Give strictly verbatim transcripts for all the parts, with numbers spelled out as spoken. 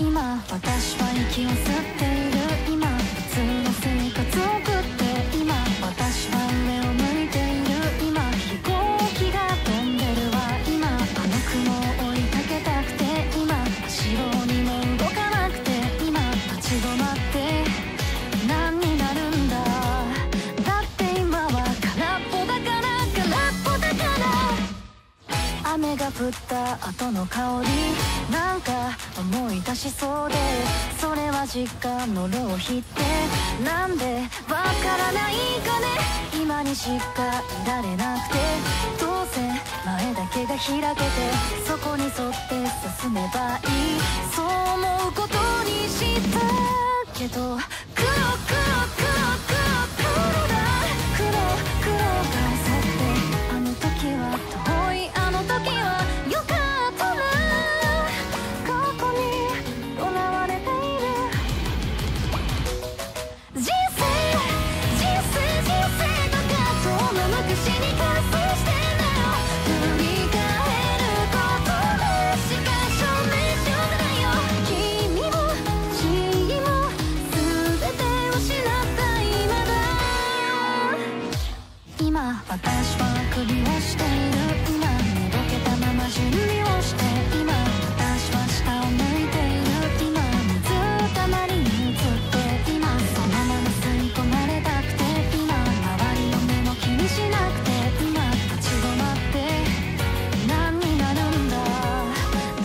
今私は息を吸っている。今普通の生活を送って今私は上を向いている。今飛行機が飛んでるわ。今あの雲を追いかけたくて今足をにも動かなくて今立ち止まって何になるんだ。だって今は空っぽだから空っぽだから雨が降った後の香りなんか思い出しそうでそれは実家の浪費ってなんでわからないかね。今にしかいられなくてどうせ前だけが開けてそこに沿って進めばいいそう思うことにしたけど黒黒黒黒黒だ黒黒が去ってあの時は遠いあの時はよかったな。私は首をしている。今寝ぼけたまま準備をして今私は下を向いている。今水たまりに映って今そのまま吸い込まれたくて今周りの目も気にしなくて今立ち止まって何になるんだ。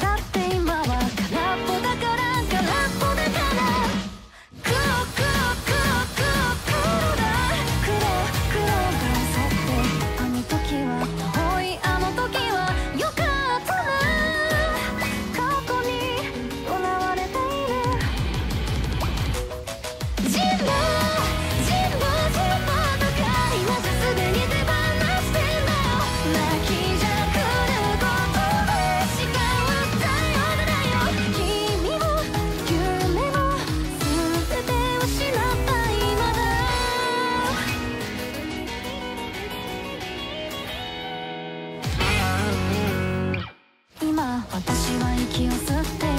だって今は空っぽだから空っぽだから黒黒黒黒黒だ黒黒が私は息を吸って